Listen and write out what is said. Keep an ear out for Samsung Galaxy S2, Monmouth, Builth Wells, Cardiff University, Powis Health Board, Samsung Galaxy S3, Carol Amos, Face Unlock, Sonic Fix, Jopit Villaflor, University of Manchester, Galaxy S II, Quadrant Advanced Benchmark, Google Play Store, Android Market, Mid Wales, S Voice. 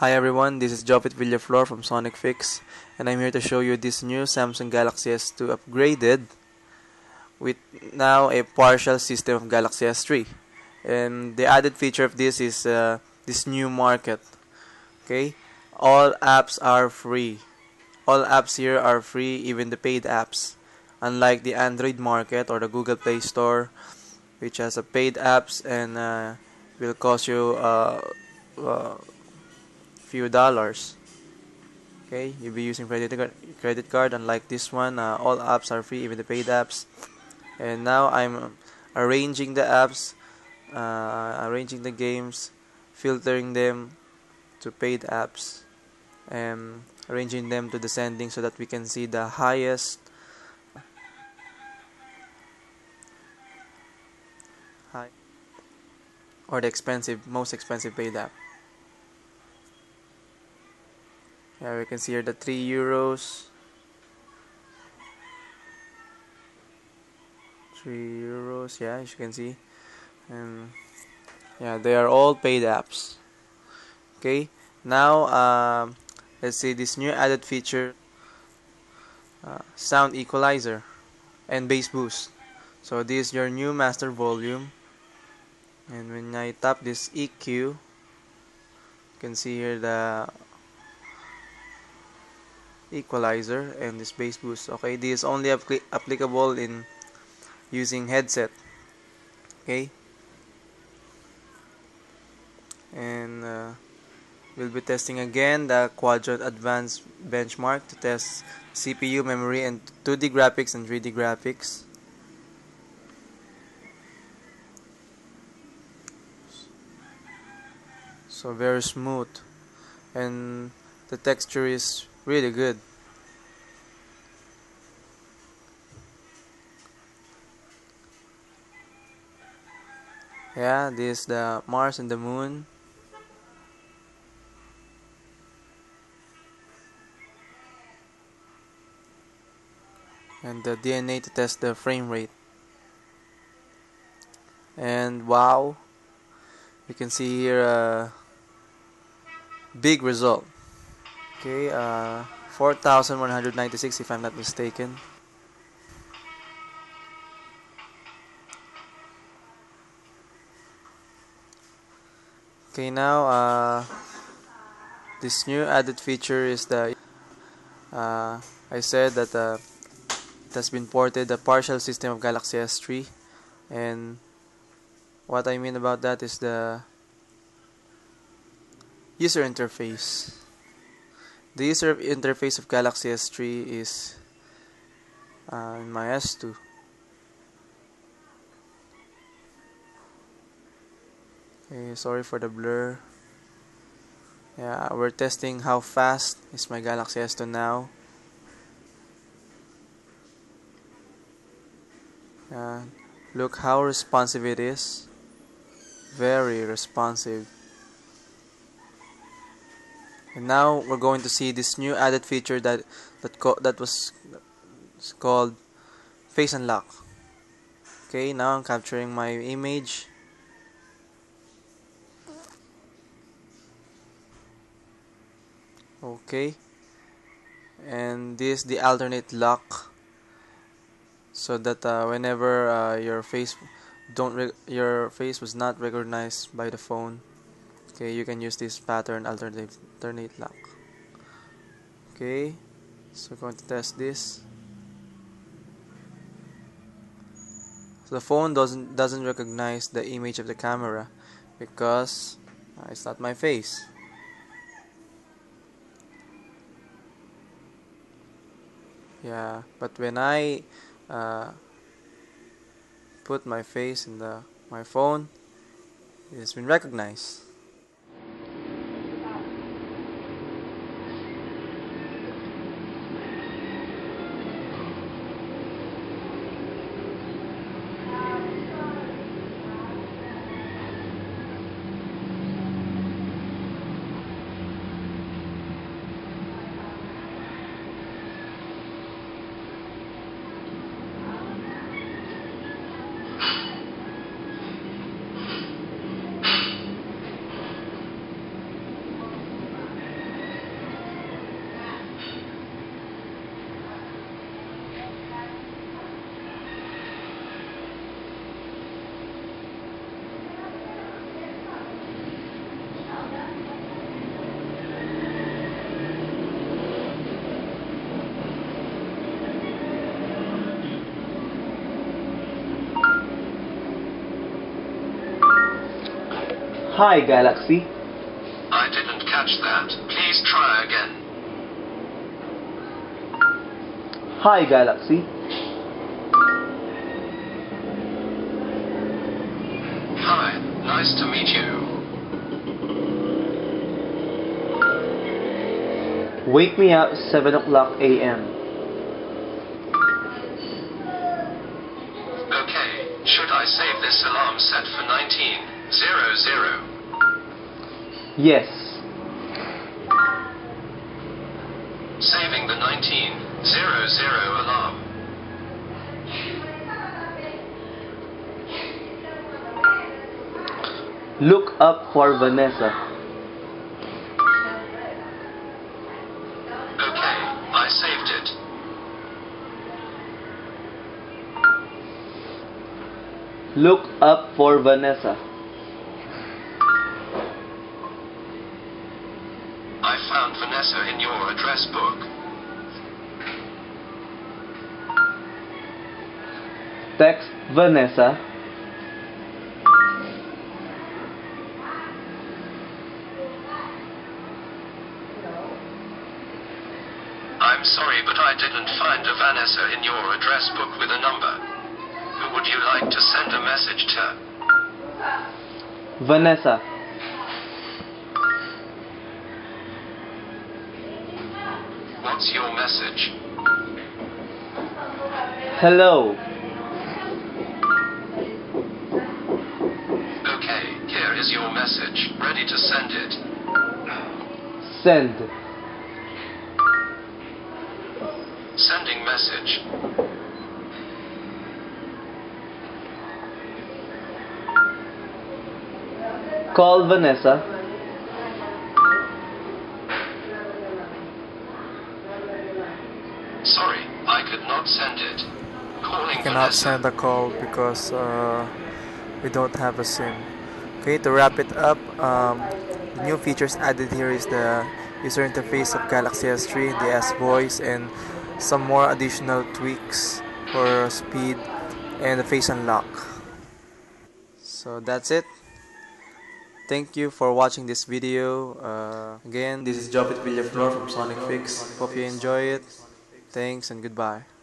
Hi everyone, this is Jopit Villaflor from Sonic Fix, and I'm here to show you this new Samsung Galaxy S2 upgraded with now a partial system of Galaxy S3. And the added feature of this is this new market. Okay, all apps are free. All apps here are free, even the paid apps. Unlike the Android market or the Google Play Store, which has a paid apps and will cost you few dollars. Okay, you'll be using credit card. Unlike this one, all apps are free, even the paid apps. And now I'm arranging the apps, arranging the games, filtering them to paid apps, and arranging them to descending so that we can see the highest. High or the most expensive paid app. Yeah, we can see here the €3. €3, yeah, as you can see. And yeah, they are all paid apps. Okay, now let's see this new added feature, sound equalizer and bass boost. So this is your new master volume, and when I tap this EQ, you can see here the equalizer and this bass boost. Okay, this is only applicable in using headset. Okay, and we'll be testing again the Quadrant Advanced Benchmark to test CPU, memory, and 2D graphics and 3D graphics. So very smooth, and the texture is really good. Yeah, this is the Mars and the Moon. And the DNA to test the frame rate. And wow, you can see here a big result. Okay, 4,196 if I'm not mistaken. Okay, now this new added feature is the I said that it has been ported the partial system of Galaxy S3, and what I mean about that is the user interface. The user interface of Galaxy S3 is in my S2. Okay, sorry for the blur. Yeah, we're testing how fast is my Galaxy S2 now. Look how responsive it is. Very responsive. And now we're going to see this new added feature that was called Face Unlock. Okay, now I'm capturing my image. Okay, and this is the alternate lock, so that whenever your face was not recognized by the phone. Okay, you can use this pattern alternate lock. Okay, so we're going to test this. So the phone doesn't recognize the image of the camera because it's not my face. Yeah, but when I put my face in my phone, it has been recognized. Hi, Galaxy. I didn't catch that. Please try again. Hi, Galaxy. Hi, nice to meet you. Wake me up at 7:00 AM. Okay, should I save this alarm set for 19:00? Yes. Saving the 19:00 alarm. Look up for Vanessa. Okay, I saved it. Look up for Vanessa. I found Vanessa in your address book. Text Vanessa. I'm sorry, but I didn't find a Vanessa in your address book with a number. Who would you like to send a message to? Vanessa. What's your message? Hello. Okay, here is your message. Ready to send it. Send. Sending message. Call Vanessa. Sorry, I could not send it. Calling cannot send a call because we don't have a SIM. Okay, to wrap it up, the new features added here is the user interface of Galaxy S3, the S Voice, and some more additional tweaks for speed and the Face Unlock. So that's it. Thank you for watching this video. Again, this is Jopit Villaflor from Sonic Fix. Hope you enjoy it. Thanks and goodbye.